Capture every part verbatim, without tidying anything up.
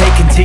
Take into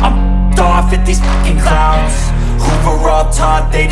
I'm f***ed off at these f***ing clowns who were all taught they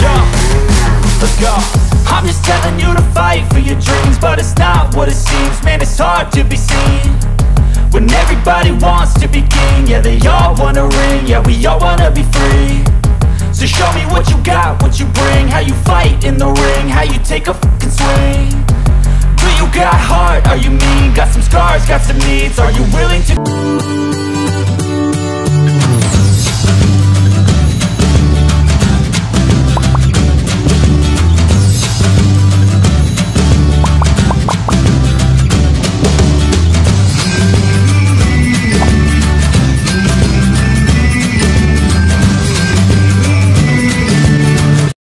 Yeah, let's go. I'm just telling you to fight for your dreams, but it's not what it seems. Man, it's hard to be seen when everybody wants to be king. Yeah, they all wanna ring, yeah, we all wanna be free. So show me what you got, what you bring, how you fight in the ring, how you take a fucking swing. Do you got heart, are you mean? Got some scars, got some needs, are you willing to...